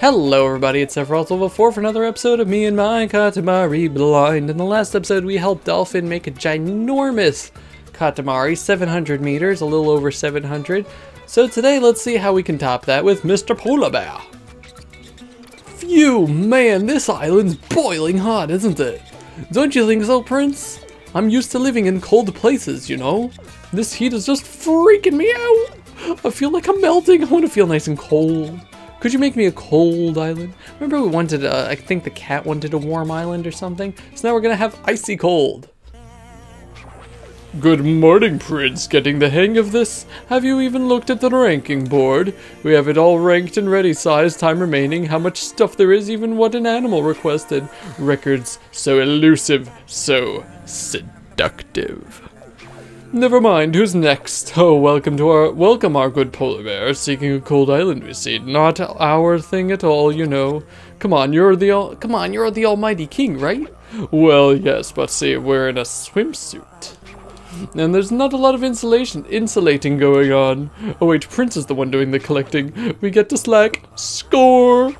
Hello everybody, it's Sephiroth1204 for another episode of Me and My Katamari Blind. In the last episode we helped Dolphin make a ginormous Katamari, 700 meters, a little over 700. So today let's see how we can top that with Mr. Polar Bear. Phew, man, this island's boiling hot, isn't it? Don't you think so, Prince? I'm used to living in cold places, you know? This heat is just freaking me out. I feel like I'm melting. I want to feel nice and cold. Could you make me a cold island? Remember we wanted, I think the cat wanted a warm island or something? So now we're gonna have icy cold. Good morning, Prince. Getting the hang of this? Have you even looked at the ranking board? We have it all ranked and ready, size, time remaining, how much stuff there is, even what an animal requested. Records so elusive, so seductive. Never mind, who's next? Oh, welcome our good polar bear, seeking a cold island we see. Not our thing at all, you know. Come on, you're the almighty king, right? Well, yes, but see, we're in a swimsuit. And there's not a lot of insulating going on. Oh wait, Prince is the one doing the collecting. We get to slack. Score!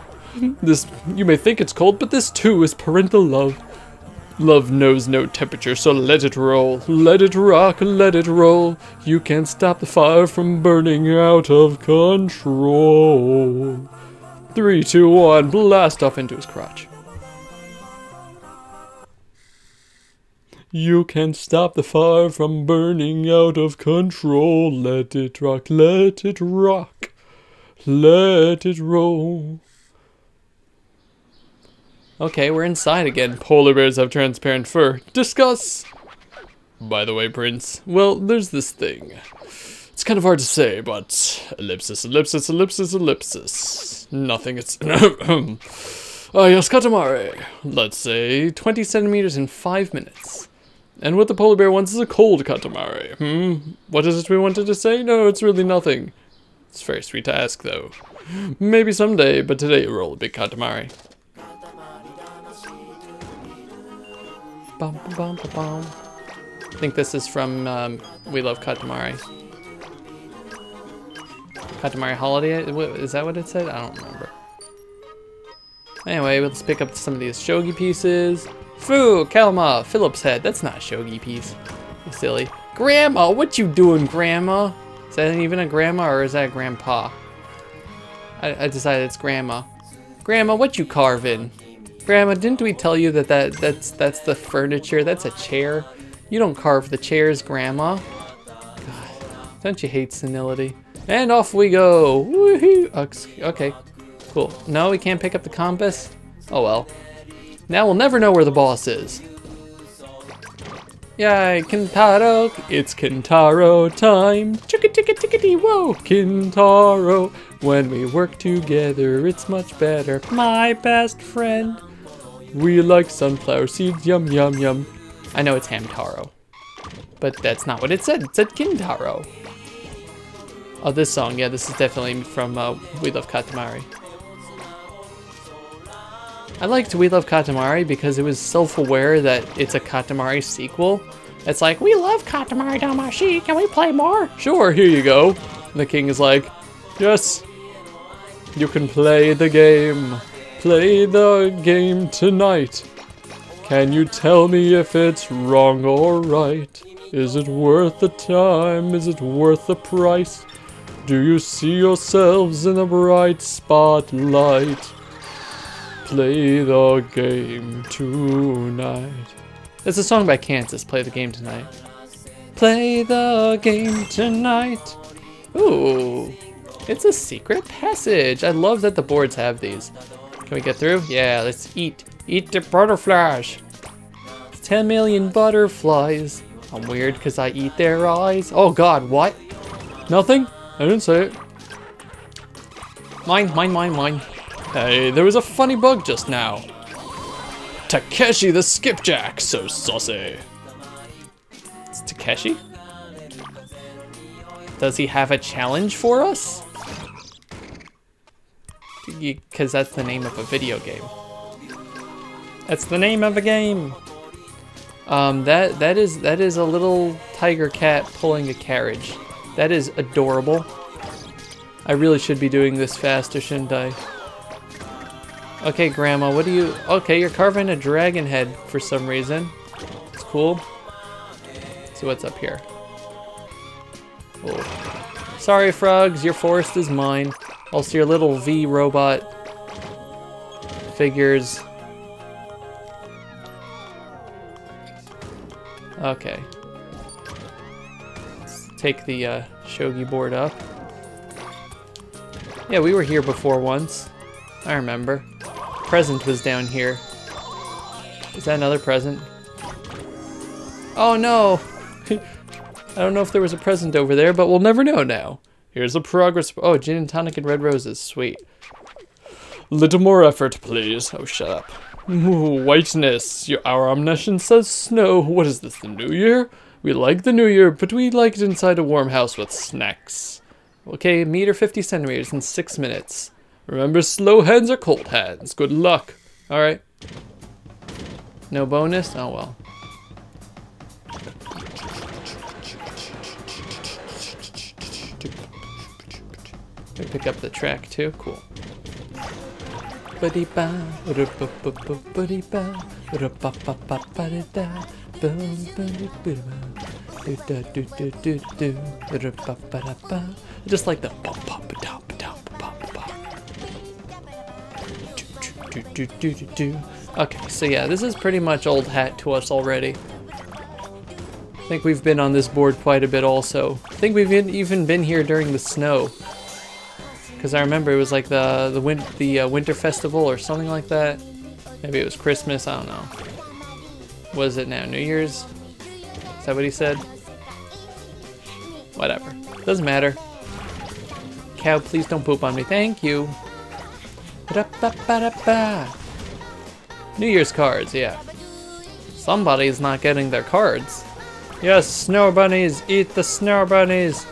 This, you may think it's cold, but this too is parental love. Love knows no temperature, so let it roll. Let it rock, let it roll. You can't stop the fire from burning out of control. 3, 2, 1, blast off into his crotch. You can't stop the fire from burning out of control. Let it rock, let it rock. Let it roll. Okay, we're inside again. Polar bears have transparent fur. Discuss! By the way, Prince, well, there's this thing. It's kind of hard to say, but... Ellipsis, ellipsis, ellipsis, ellipsis. Nothing, it's... Oh, yes, Katamari. Let's say 20 centimeters in 5 minutes. And what the polar bear wants is a cold Katamari. What is it we wanted to say? No, it's really nothing. It's very sweet to ask, though. Maybe someday, but today roll a big Katamari. Bum, bum, bum, bum. I think this is from We Love Katamari. Katamari Holiday? Is that what it said? I don't remember. Anyway, let's pick up some of these shogi pieces. Foo! Kalma! Philip's head. That's not a shogi piece. You're silly. Grandma! What you doing, Grandma? Is that even a grandma or is that a grandpa? I decided it's grandma. Grandma, what you carving? Grandma, didn't we tell you that's the furniture? That's a chair. You don't carve the chairs, Grandma. God, don't you hate senility? And off we go. Woohoo! Okay, cool. No, we can't pick up the compass. Oh well. Now we'll never know where the boss is. Yay, Kintaro! It's Kintaro time. Chicka chicka chickadee, whoa, Kintaro. When we work together, it's much better. My best friend. We like sunflower seeds, yum yum yum. I know it's Hamtaro, but that's not what it said. It said Kintaro. Oh, this song, yeah, this is definitely from We Love Katamari. I liked We Love Katamari because it was self-aware that it's a Katamari sequel. It's like, we love Katamari Damashi, can we play more? Sure, here you go. The king is like, yes, you can play the game. Play the game tonight. Can you tell me if it's wrong or right? Is it worth the time? Is it worth the price? Do you see yourselves in the bright spotlight? Play the game tonight. It's a song by Kansas, Play the Game Tonight. Play the game tonight. Ooh, it's a secret passage. I love that the boards have these. Can we get through? Yeah, let's eat. Eat the butterflies. 10 million butterflies. I'm weird because I eat their eyes. Oh god, what? Nothing? I didn't say it. Mine. Hey, there was a funny bug just now. Takeshi the skipjack, so saucy. It's Takeshi? Does he have a challenge for us? Because that's the name of a video game. That's the name of a game. That is a little tiger cat pulling a carriage. That is adorable. I really should be doing this faster, shouldn't I? Okay, Grandma, what do you... Okay, you're carving a dragon head for some reason. It's cool. Let's see what's up here. Oh. Sorry, frogs. Your forest is mine. Also, your little V robot figures. Okay. Let's take the shogi board up. Yeah, we were here before once. I remember. Present was down here. Is that another present? Oh no! I don't know if there was a present over there, but we'll never know now. Here's a progress... Oh, gin and tonic and red roses. Sweet. Little more effort, please. Oh, shut up. Ooh, whiteness. Our omniscience says snow. What is this, the new year? We like the new year, but we like it inside a warm house with snacks. Okay, 1 meter 50 centimeters in 6 minutes. Remember, slow hands are cold hands. Good luck. Alright. No bonus? Oh well. We pick up the track too? Cool. Just like the pop pop top. Okay, so yeah, this is pretty much old hat to us already. I think we've been on this board quite a bit also. I think we've even been here during the snow. Because I remember it was like the winter festival or something like that. Maybe it was Christmas, I don't know. What is it now, New Year's? Is that what he said? Whatever. Doesn't matter. Cow, please don't poop on me. Thank you. New Year's cards, yeah. Somebody's not getting their cards. Yes, snow bunnies, eat the snow bunnies.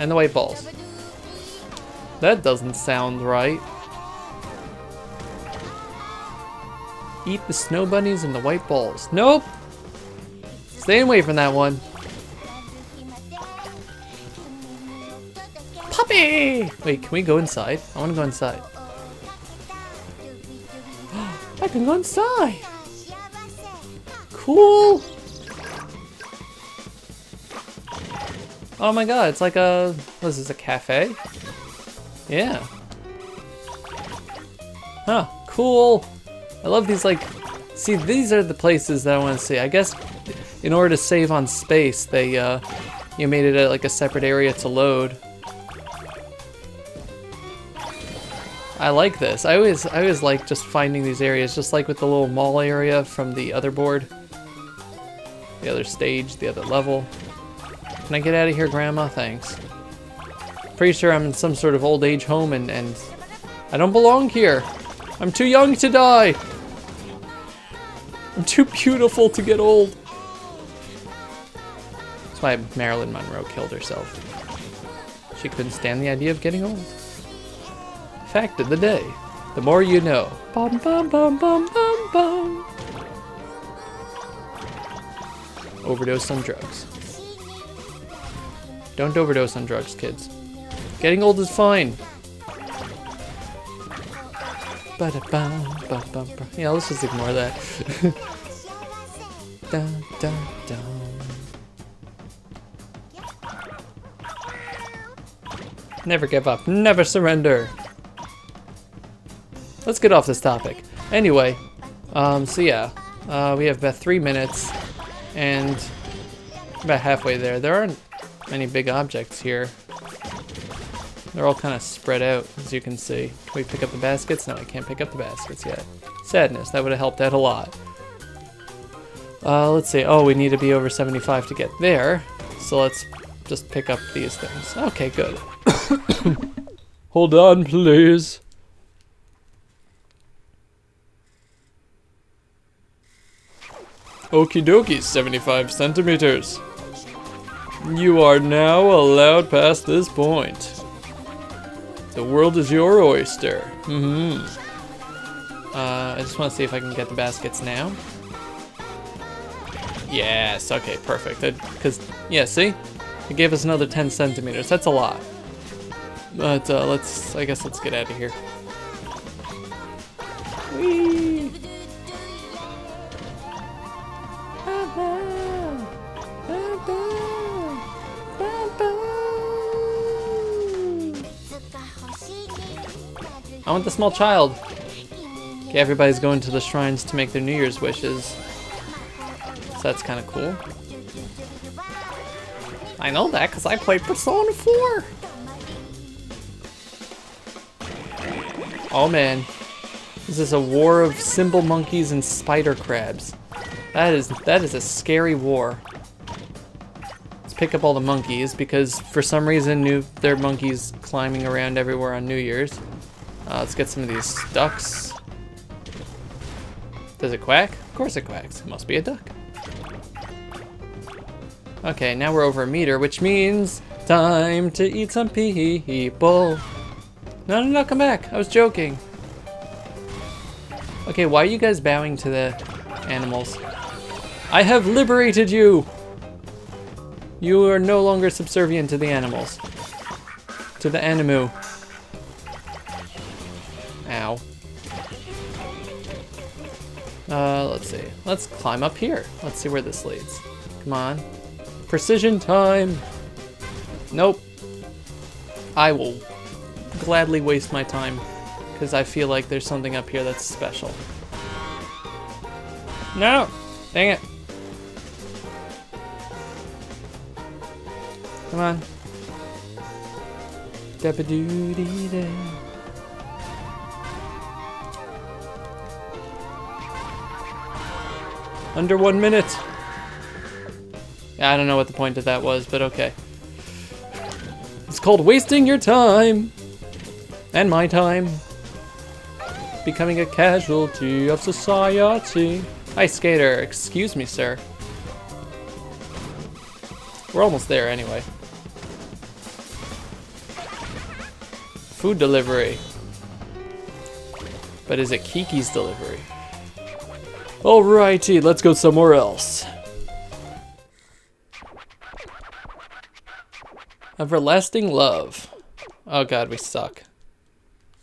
And the white balls. That doesn't sound right. Eat the snow bunnies and the white balls. Nope! Staying away from that one. Puppy! Wait, can we go inside? I want to go inside. I can go inside! Cool! Oh my god, it's like a... What is this, a cafe? Yeah. Huh, cool! I love these, like... See, these are the places that I want to see. I guess in order to save on space, they, you made it like a separate area to load. I like this. I always like just finding these areas, just like with the little mall area from the other board. The other stage, the other level. Can I get out of here, Grandma? Thanks. Pretty sure I'm in some sort of old age home and I don't belong here. I'm too young to die. I'm too beautiful to get old. That's why Marilyn Monroe killed herself. She couldn't stand the idea of getting old. Fact of the day. The more you know. Bum, bum, bum, bum, bum, bum. Overdose on drugs. Don't overdose on drugs, kids. Getting old is fine. Yeah, let's just ignore that. Dun, dun, dun. Never give up. Never surrender. Let's get off this topic. Anyway, so yeah, we have about 3 minutes and about halfway there. There aren't many big objects here. They're all kind of spread out, as you can see. Can we pick up the baskets? No, I can't pick up the baskets yet. Sadness, that would have helped out a lot. Let's see. Oh, we need to be over 75 to get there. So let's just pick up these things. Okay, good. Hold on, please. Okie dokie, 75 centimeters. You are now allowed past this point. The world is your oyster. Mm-hmm. I just want to see if I can get the baskets now. Yes, okay, perfect. Because, yeah, see? It gave us another 10 centimeters. That's a lot. But, I guess let's get out of here. I want the small child. Okay, everybody's going to the shrines to make their New Year's wishes. So that's kind of cool. I know that because I played Persona 4. Oh man, this is a war of cymbal monkeys and spider crabs. That is a scary war. Let's pick up all the monkeys because for some reason there are monkeys climbing around everywhere on New Year's. Let's get some of these ducks. Does it quack? Of course it quacks. It must be a duck. Okay, now we're over a meter, which means time to eat some people. No, no, no, come back. I was joking. Okay, why are you guys bowing to the animals? I have liberated you! You are no longer subservient to the animals. To the animu. Ow. Let's see. Let's climb up here. Let's see where this leads. Come on. Precision time! Nope. I will gladly waste my time because I feel like there's something up here that's special. No! Dang it. Come on. Under 1 minute. I don't know what the point of that was, but okay. It's called wasting your time. And my time. Becoming a casualty of society. Hi, skater. Excuse me, sir. We're almost there, anyway. Food delivery. But is it Kiki's delivery? Alrighty, let's go somewhere else. Everlasting love. Oh god, we suck.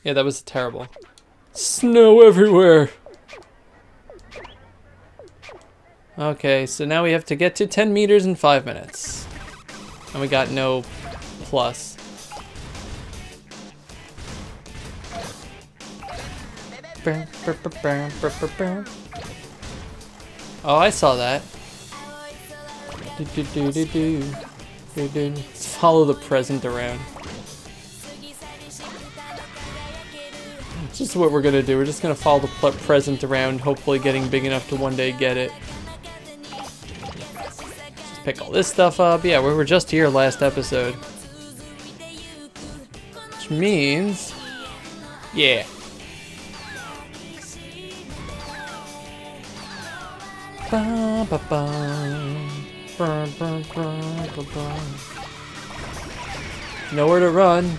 Yeah, that was terrible. Snow everywhere! Okay, so now we have to get to 10 meters in 5 minutes. And we got no plus. Oh, I saw that. Let's follow the present around. This is what we're gonna do. We're just gonna follow the present around, hopefully getting big enough to one day get it. Just pick all this stuff up. Yeah, we were just here last episode. Which means... yeah. Nowhere to run.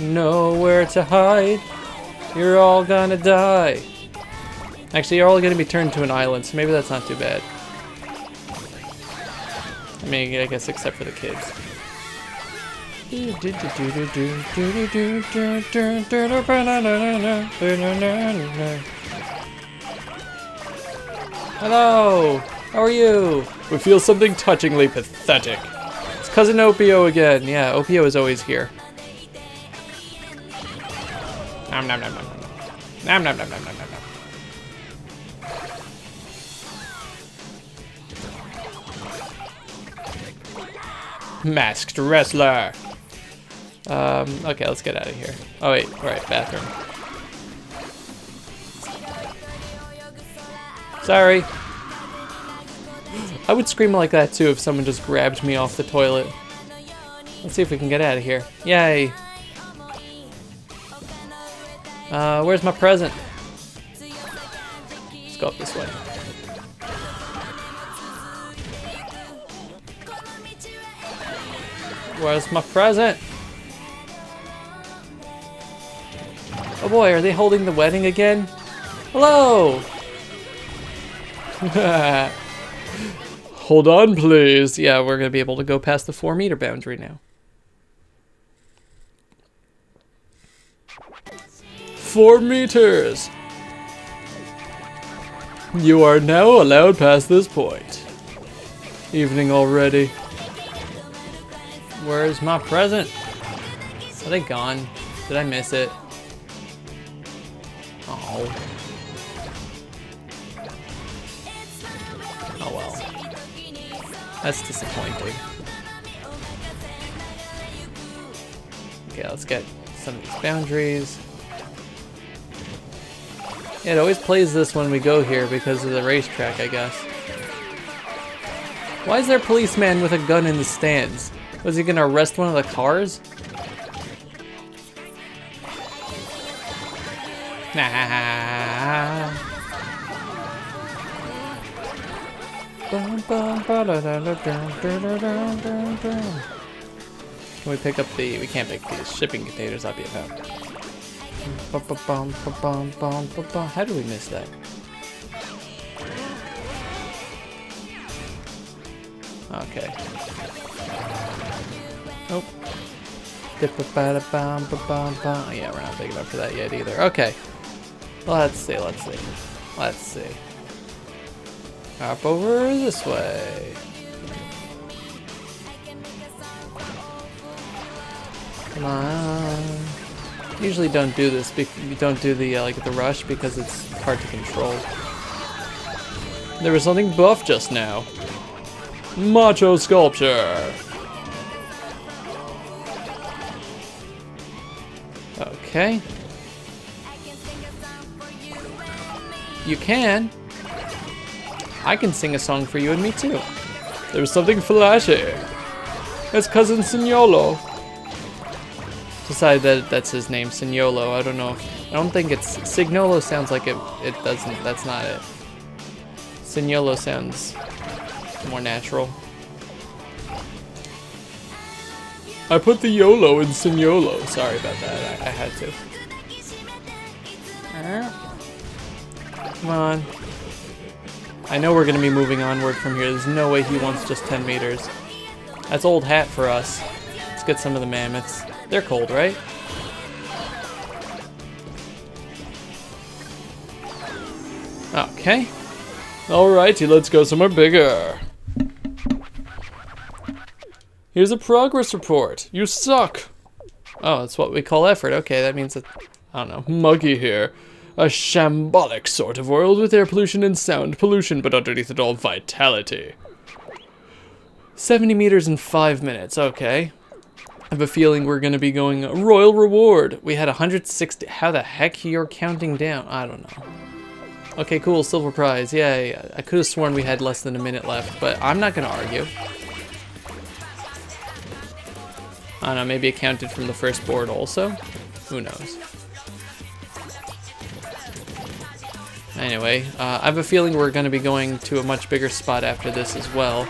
Nowhere to hide. You're all gonna die. Actually, you're all gonna be turned to an island, so maybe that's not too bad. I mean, I guess except for the kids. Hello! How are you? We feel something touchingly pathetic. It's Cousin Opio again. Yeah, Opio is always here. Nom nom nom nom nom. Nom nom nom nom nom nom nom. Masked wrestler. Okay, let's get out of here. Oh wait, all right, bathroom. Sorry. I would scream like that too if someone just grabbed me off the toilet. Let's see if we can get out of here. Yay. Where's my present? Let's go up this way. Where's my present? Oh boy, are they holding the wedding again? Hello! Hold on, please. Yeah, we're gonna be able to go past the 4 meter boundary now. 4 meters! You are now allowed past this point. Evening already. Where's my present? Are they gone? Did I miss it? Oh. Oh well. That's disappointing. Okay, let's get some of these boundaries. Yeah, it always plays this when we go here because of the racetrack, I guess. Why is there a policeman with a gun in the stands? Was he gonna arrest one of the cars? Nah. Can we pick up the... we can't pick these shipping containers, that'd be a problem. How do we miss that? Okay. Oh. Yeah, we're not big enough for that yet either. Okay. Let's see, let's see. Let's see. Hop over this way. Come on. Usually don't do this. Don't do the like the rush because it's hard to control. There was something buff just now. Macho sculpture. Okay. You can. I can sing a song for you and me too. There was something flashy. It's cousin Signolo. Decided that that's his name, Signolo. I don't know. I don't think it's Signolo. Sounds like it. It doesn't. That's not it. Signolo sounds more natural. I put the YOLO in Signolo. Sorry about that. I had to. Come on. I know we're gonna be moving onward from here. There's no way he wants just 10 meters. That's old hat for us. Let's get some of the mammoths. They're cold, right? Okay. Alrighty, let's go somewhere bigger. Here's a progress report. You suck. Oh, that's what we call effort. Okay, that means that, I don't know, muggy here. A shambolic sort of world with air pollution and sound pollution, but underneath it all, vitality. 70 meters in 5 minutes, okay. I have a feeling we're going to be going Royal Reward. We had 160. How the heck you're counting down? I don't know. Okay, cool. Silver prize. Yay. I could have sworn we had less than a minute left, but I'm not going to argue. I don't know. Maybe it counted from the first board also? Who knows? Anyway, I have a feeling we're going to be going to a much bigger spot after this as well.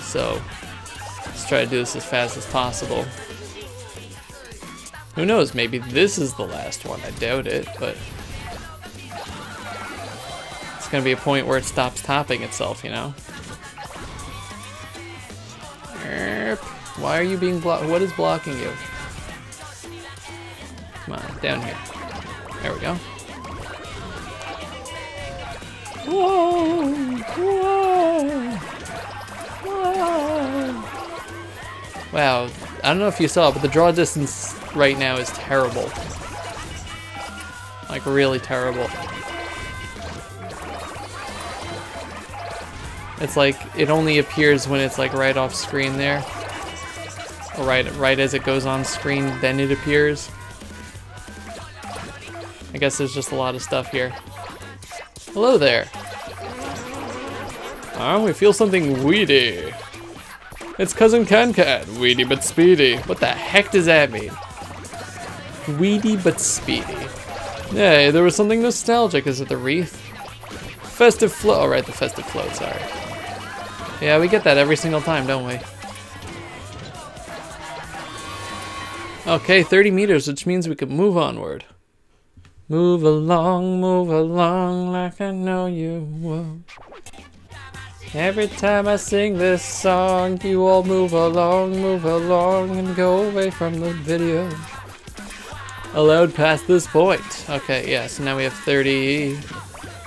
So let's try to do this as fast as possible. Who knows, maybe this is the last one. I doubt it, but it's gonna be a point where it stops topping itself, you know? Why are you being blocked? What is blocking you? Come on, down here. There we go. Whoa! Whoa! Whoa! Wow. I don't know if you saw, but the draw distance right now is terrible. Like, really terrible. It's like, it only appears when it's like right off screen there. Or right as it goes on screen, then it appears. I guess there's just a lot of stuff here. Hello there. Oh, we feel something weedy. It's cousin Kankat, weedy but speedy. What the heck does that mean? Weedy but speedy. Yay, there was something nostalgic. Is it the wreath? Festive float. Oh, right, the festive float, sorry. Yeah, we get that every single time, don't we? Okay, 30 meters, which means we can move onward. Move along like I know you will. Every time I sing this song, you all move along, and go away from the video. Allowed past this point. Okay, yeah, so now we have 30.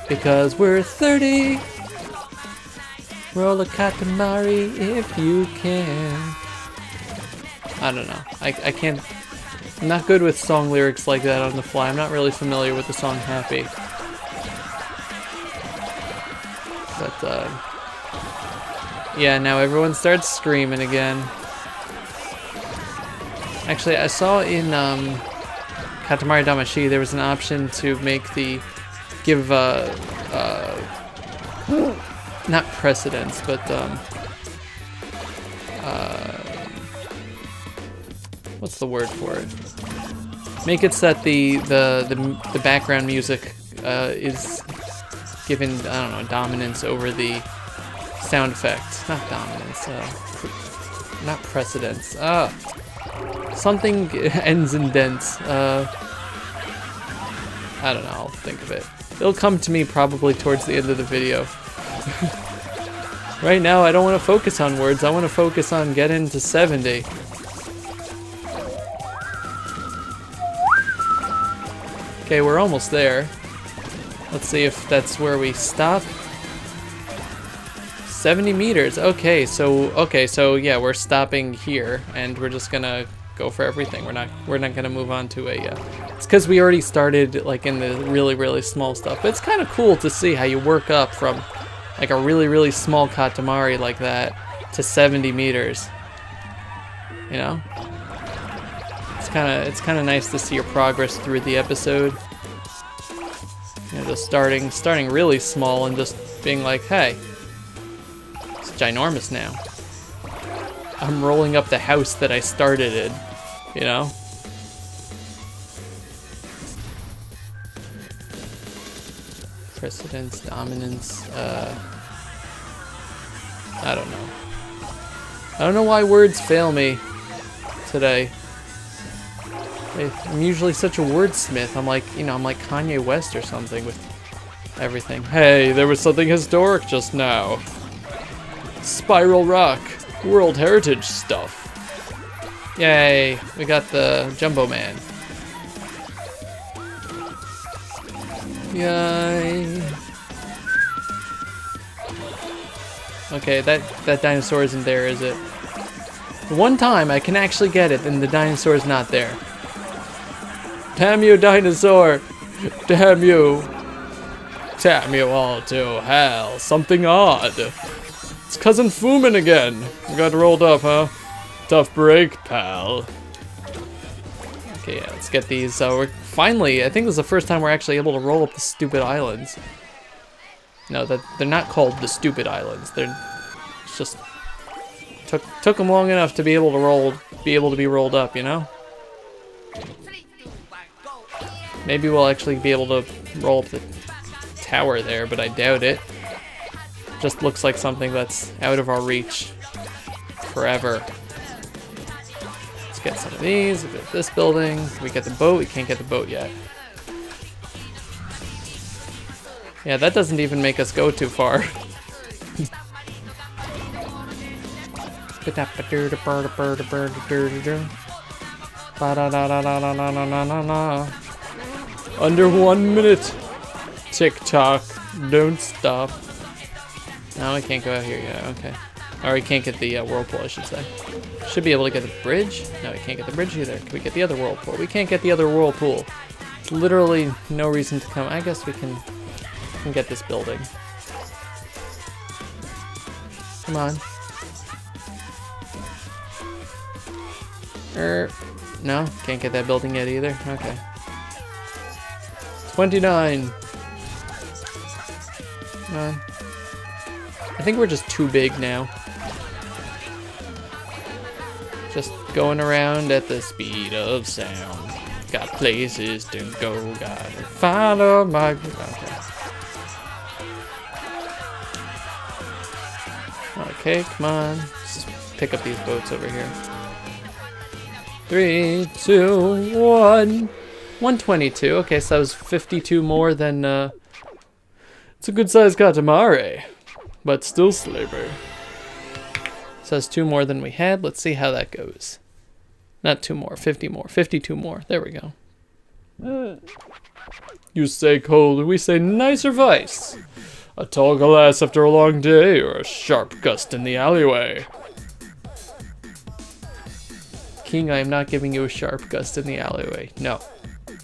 Because we're 30! Roll a Katamari if you can. I don't know. I can't... I'm not good with song lyrics like that on the fly. I'm not really familiar with the song Happy. But, yeah, now everyone starts screaming again. Actually, I saw in Katamari Damashi there was an option to make the... give, not precedence, but, what's the word for it? Make it so that the background music is given, I don't know, dominance over the sound effect. Not dominance, not precedence. Something ends in dents. I don't know, I'll think of it. It'll come to me probably towards the end of the video. Right now I don't want to focus on words, I want to focus on getting to 70. Okay, we're almost there. Let's see if that's where we stop. 70 meters. Okay, so yeah, we're stopping here and we're just gonna go for everything. We're not gonna move on to a it's because we already started like in the really small stuff. But it's kind of cool to see how you work up from like a really small Katamari like that to 70 meters. You know? It's kind of nice to see your progress through the episode. You know, just starting really small and just being like, hey, it's ginormous now. I'm rolling up the house that I started in, you know? Precedence, dominance, I don't know. I don't know why words fail me today. I'm usually such a wordsmith. I'm like, you know, I'm like Kanye West or something with everything. Hey, there was something historic just now. Spiral Rock, World Heritage stuff. Yay, we got the Jumbo Man. Yay. Okay, that dinosaur isn't there, is it? One time I can actually get it and the dinosaur's not there. Damn you, dinosaur! Damn you! Damn you all to hell! Something odd! It's Cousin Fumin again! You got rolled up, huh? Tough break, pal. Okay, yeah, let's get these. We're finally, I think this is the first time we're actually able to roll up the stupid islands. No, they're not called the stupid islands. They're just took them long enough to be able to be rolled up, you know? Maybe we'll actually be able to roll up the tower there, but I doubt it. Just looks like something that's out of our reach forever. Let's get some of these, we'll get this building. Can we get the boat? We can't get the boat yet. Yeah, that doesn't even make us go too far. Under 1 minute. TikTok, don't stop. No, I can't go out here yet, okay. Or we can't get the whirlpool, I should say. Should be able to get the bridge. No, we can't get the bridge either. Can we get the other whirlpool? We can't get the other whirlpool. Literally no reason to come. I guess we can get this building. Come on. No, can't get that building yet either, okay. 29. I think we're just too big now. Just going around at the speed of sound. Got places to go, gotta follow my... Okay. Okay, come on. Let's pick up these boats over here. 3, 2, 1... 122. Okay, so that was 52 more than, it's a good-sized Katamari, but still slaver. So that's 2 more than we had. Let's see how that goes. Not 2 more, 50 more, 52 more. There we go. You say cold, we say nicer vice. A tall glass after a long day, or a sharp gust in the alleyway. King, I am not giving you a sharp gust in the alleyway. No.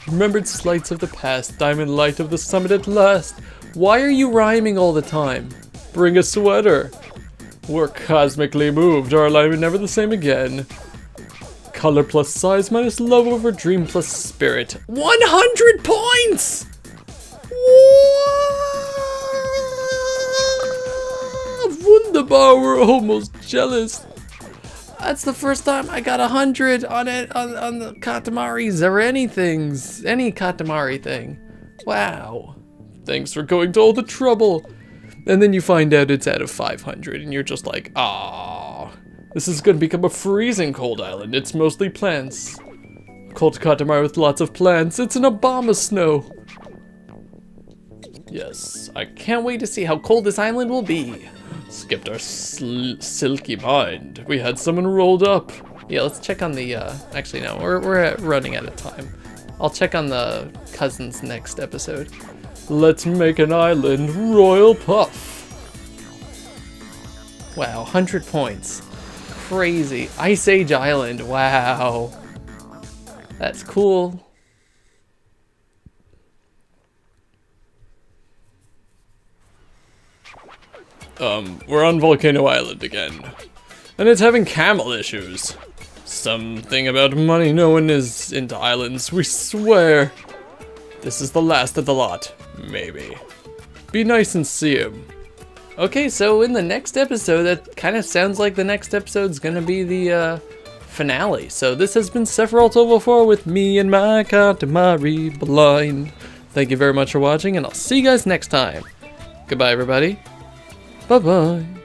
Remembered slights of the past, diamond light of the summit at last. Why are you rhyming all the time? Bring a sweater. We're cosmically moved, our life is never the same again. Color plus size minus love over dream plus spirit. 100 points! Wunderbar, we're almost jealous. That's the first time I got 100 on it on the Katamaris or any Katamari thing. Wow. Thanks for going to all the trouble. And then you find out it's out of 500 and you're just like, ah, this is gonna become a freezing cold island. It's mostly plants. Cold Katamari with lots of plants. It's an Obama snow. Yes, I can't wait to see how cold this island will be. Skipped our silky mind. We had someone rolled up. Yeah, let's check on the, actually no, we're running out of time. I'll check on the cousins next episode. Let's make an island, Royal Puff. Wow, 100 points. Crazy. Ice Age Island, wow. That's cool. We're on Volcano Island again. And it's having camel issues. Something about money, no one is into islands, we swear. This is the last of the lot, maybe. Be nice and see him. Okay, so in the next episode, that kind of sounds like the next episode's gonna be the, finale. So this has been Sephiroth1204 with Me and My Katamari Blind. Thank you very much for watching, and I'll see you guys next time. Goodbye, everybody. Bye-bye.